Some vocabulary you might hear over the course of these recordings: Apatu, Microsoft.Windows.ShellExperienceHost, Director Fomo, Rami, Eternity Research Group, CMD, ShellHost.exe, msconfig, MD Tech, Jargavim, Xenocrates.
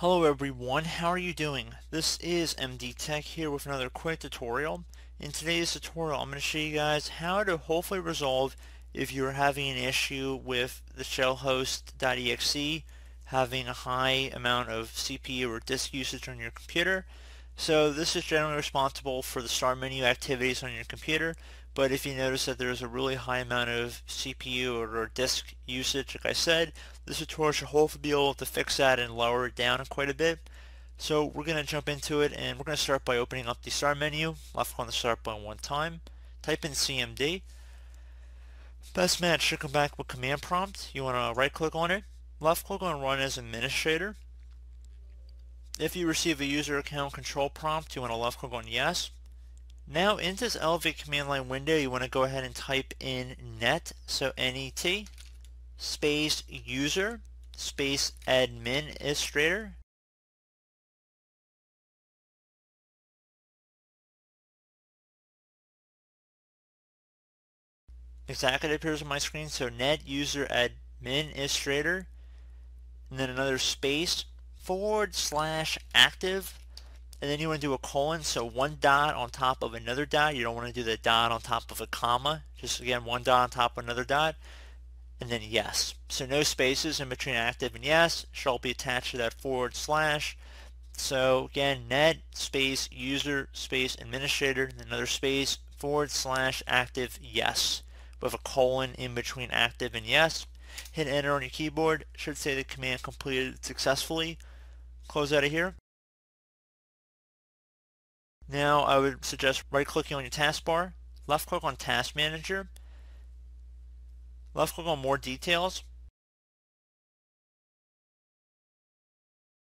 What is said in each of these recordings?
Hello everyone, how are you doing? This is MD Tech here with another quick tutorial. In today's tutorial I'm going to show you guys how to hopefully resolve if you're having an issue with the ShellHost.exe having a high amount of CPU or disk usage on your computer. So this is generally responsible for the start menu activities on your computer, but if you notice that there's a really high amount of CPU or disk usage, like I said, this tutorial should hopefully be able to fix that and lower it down quite a bit. So we're going to jump into it, and we're going to start by opening up the start menu. Left click on the start button one time, type in CMD. Best match should come back with command prompt. You want to right click on it, left click on run as administrator. If you receive a user account control prompt, you want to left click on yes. Now into this elevate command line window, you want to go ahead and type in net, so N-E-T, space user, space administrator. Exactly, it appears on my screen, so net user administrator, and then another space, /active, and then you want to do a colon, so one dot on top of another dot. You don't want to do the dot on top of a comma, just again one dot on top of another dot, and then yes. So no spaces in between active and yes, shall be attached to that /. So again, net space user space administrator, and another space /active yes, with a colon in between active and yes. Hit enter on your keyboard, should say the command completed successfully. Close out of here. Now I would suggest right clicking on your taskbar, left click on task manager, left click on more details.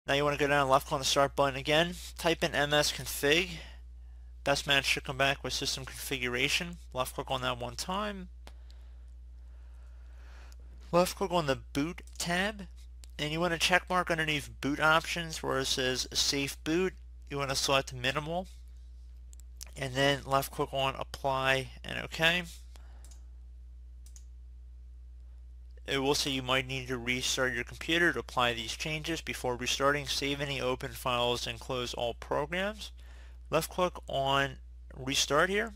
Now you want to go down and left click on the start button again, type in msconfig. Best match should come back with system configuration. Left click on that one time, left click on the boot tab, and you want to check mark underneath boot options where it says safe boot. You want to select minimal, and then left click on apply and OK. It will say you might need to restart your computer to apply these changes. Before restarting, save any open files and close all programs. Left click on restart here.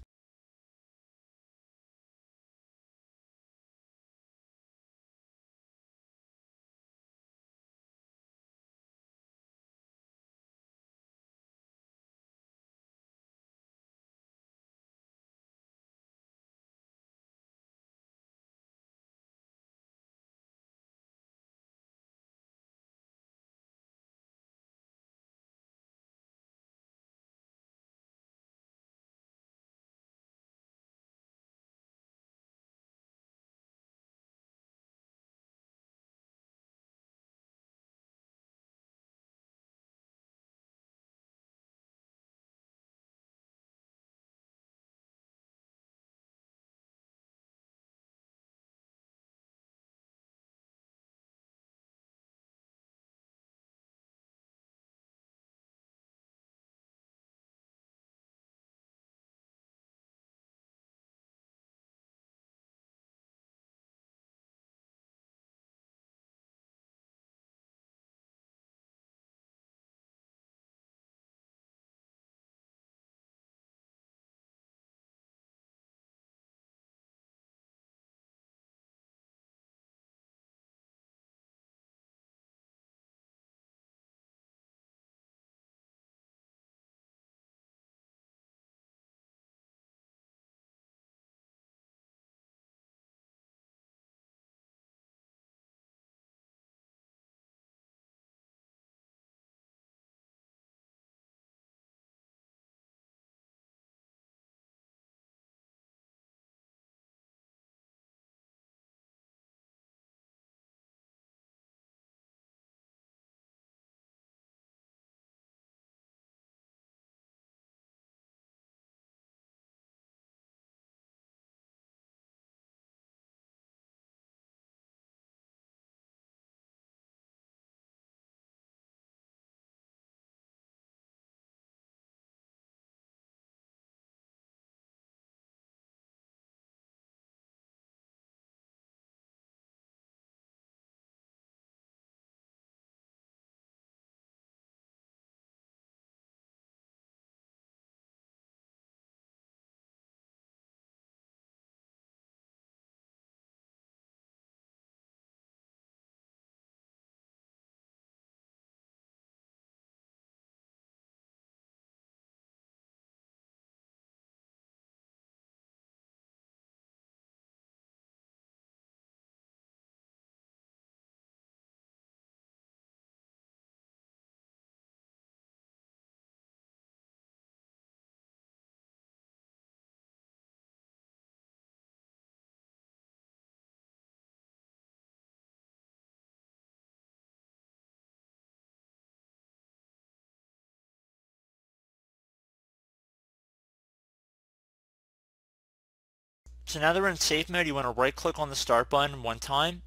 So now that we're in safe mode, you want to right click on the start button one time,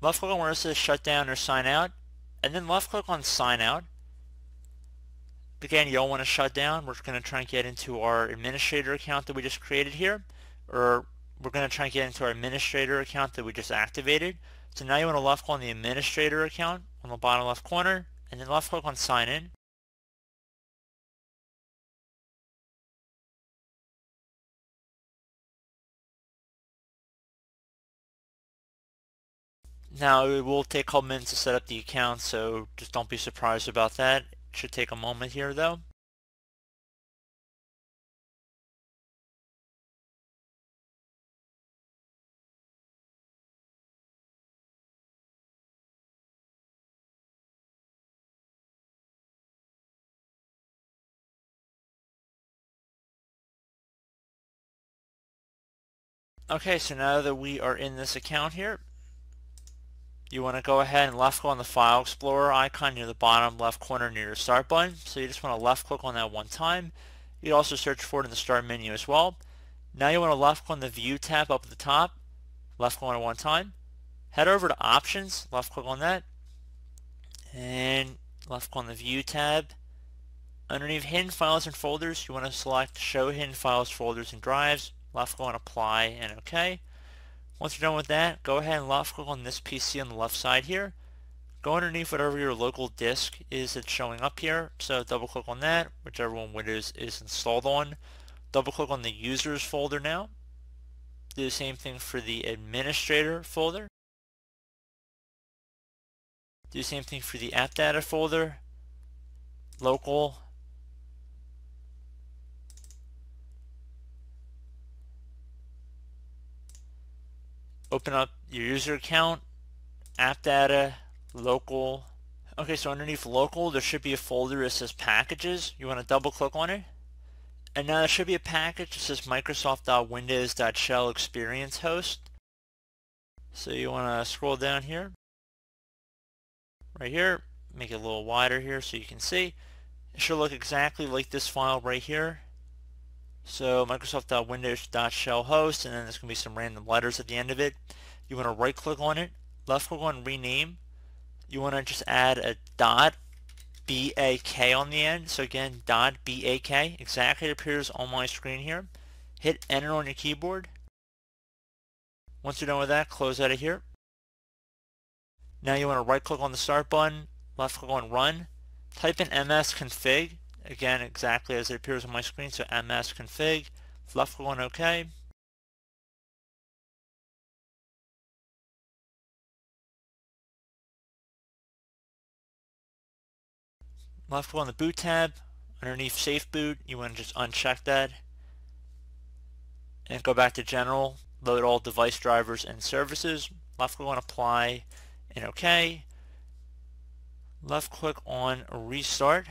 left click on where it says shut down or sign out, and then left click on sign out. Again, you don't want to shut down. We're going to try and get into our administrator account that we just created here, or we're going to try and get into our administrator account that we just activated. So now you want to left click on the administrator account on the bottom left corner, and then left click on sign in. Now it will take a couple minutes to set up the account, so just don't be surprised about that. It should take a moment here though. Okay, so now that we are in this account here, you want to go ahead and left click on the File Explorer icon near the bottom left corner near your Start button. So you just want to left click on that one time. You can also search for it in the Start menu as well. Now you want to left click on the View tab up at the top, left click on it one time. Head over to Options, left click on that, and left click on the View tab. Underneath Hidden Files and Folders, you want to select Show Hidden Files, Folders, and Drives. Left click on Apply and OK. Once you're done with that, go ahead and left click on this PC on the left side here. Go underneath whatever your local disk is that's showing up here. So double click on that, whichever one Windows is installed on. Double click on the Users folder now. Do the same thing for the Administrator folder. Do the same thing for the App Data folder. Local. Open up your user account, app data, local. Okay, so underneath local there should be a folder that says packages. You want to double click on it, and now there should be a package that says Microsoft.Windows.ShellExperienceHost. So you want to scroll down here, right here, make it a little wider here so you can see. It should look exactly like this file right here. So Microsoft.Windows.ShellHost, and then there's going to be some random letters at the end of it. You want to right click on it, left click on rename. You want to just add a .bak on the end. So again, .bak exactly appears on my screen here. Hit enter on your keyboard. Once you're done with that, close out of here. Now you want to right click on the start button, left click on run. Type in msconfig. Again, exactly as it appears on my screen, so msconfig, left click on OK. Left click on the boot tab, underneath safe boot, you want to just uncheck that. And go back to general, load all device drivers and services, left click on apply and OK. Left click on restart.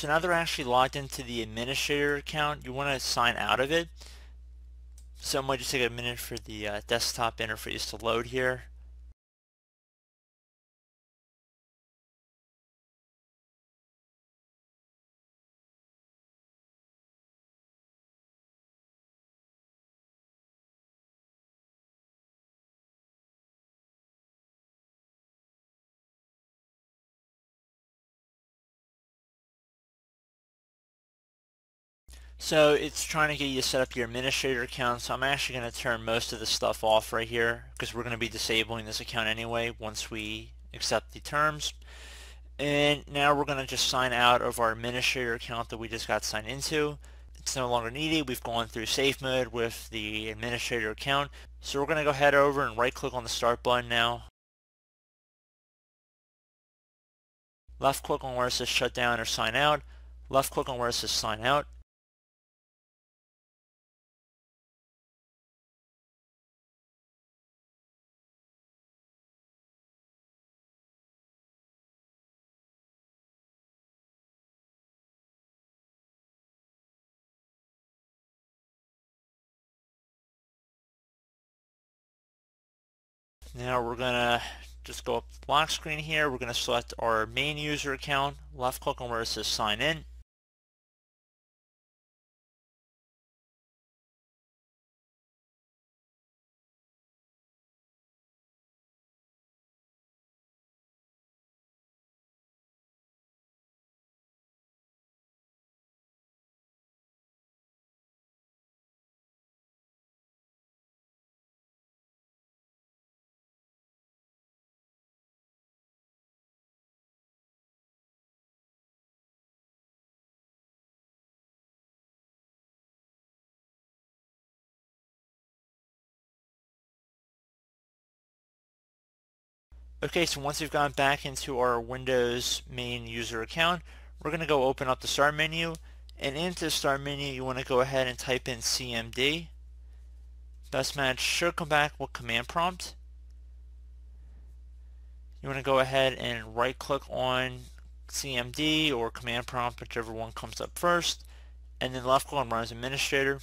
So now they're actually logged into the administrator account. You want to sign out of it. So it might just take a minute for the desktop interface to load here. So it's trying to get you to set up your administrator account, so I'm actually going to turn most of the stuff off right here because we're going to be disabling this account anyway once we accept the terms. And now we're going to just sign out of our administrator account that we just got signed into. It's no longer needed. We've gone through safe mode with the administrator account. So we're going to go ahead over and right click on the start button now. Left click on where it says shut down or sign out. Left click on where it says sign out. Now we're going to just go up the lock screen here. We're going to select our main user account, left click on where it says sign in. Okay, so once we've gone back into our Windows main user account, we're going to go open up the start menu, and into the start menu you want to go ahead and type in CMD. Best match should come back with command prompt. You want to go ahead and right click on CMD or command prompt, whichever one comes up first, and then left click on run as administrator.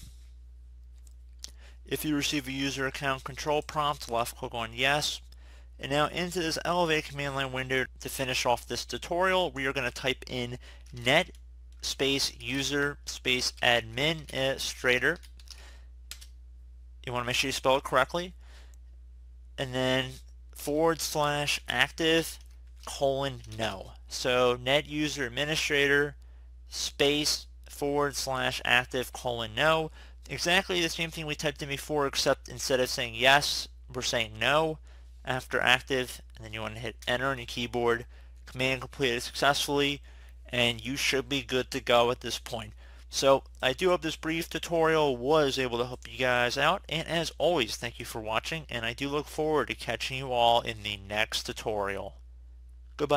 If you receive a user account control prompt, left click on yes. And now into this Elevate command line window to finish off this tutorial, we are going to type in net space user space administrator. You want to make sure you spell it correctly. And then / active : no. So net user administrator space / active : no. Exactly the same thing we typed in before, except instead of saying yes, we're saying no. After active, and then you want to hit enter on your keyboard. Command completed successfully, and you should be good to go at this point. So I do hope this brief tutorial was able to help you guys out, and as always, thank you for watching, and I do look forward to catching you all in the next tutorial. Goodbye.